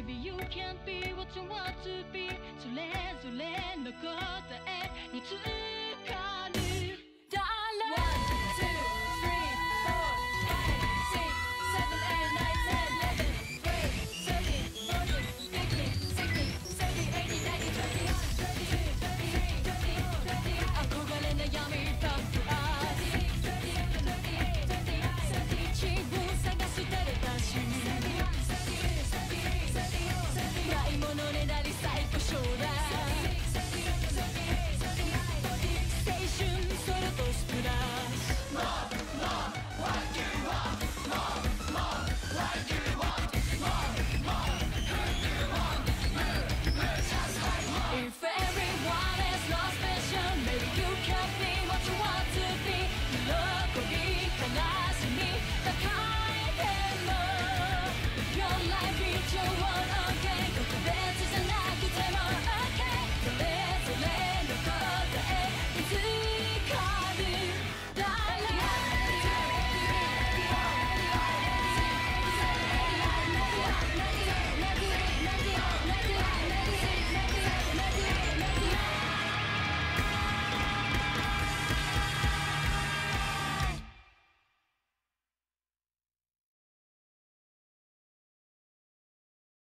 Maybe you can be what you want to be それぞれの答えにつかる Your life is your one again.